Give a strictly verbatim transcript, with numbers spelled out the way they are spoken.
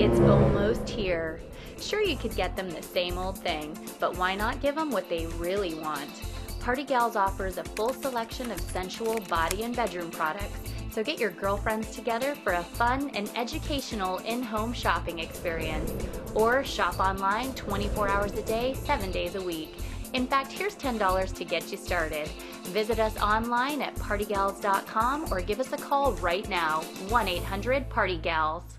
It's almost here. Sure, you could get them the same old thing, but why not give them what they really want? Party Gals offers a full selection of sensual body and bedroom products, so get your girlfriends together for a fun and educational in-home shopping experience. Or shop online twenty-four hours a day, seven days a week. In fact, here's ten dollars to get you started. Visit us online at party gals dot com or give us a call right now, one eight hundred party gals.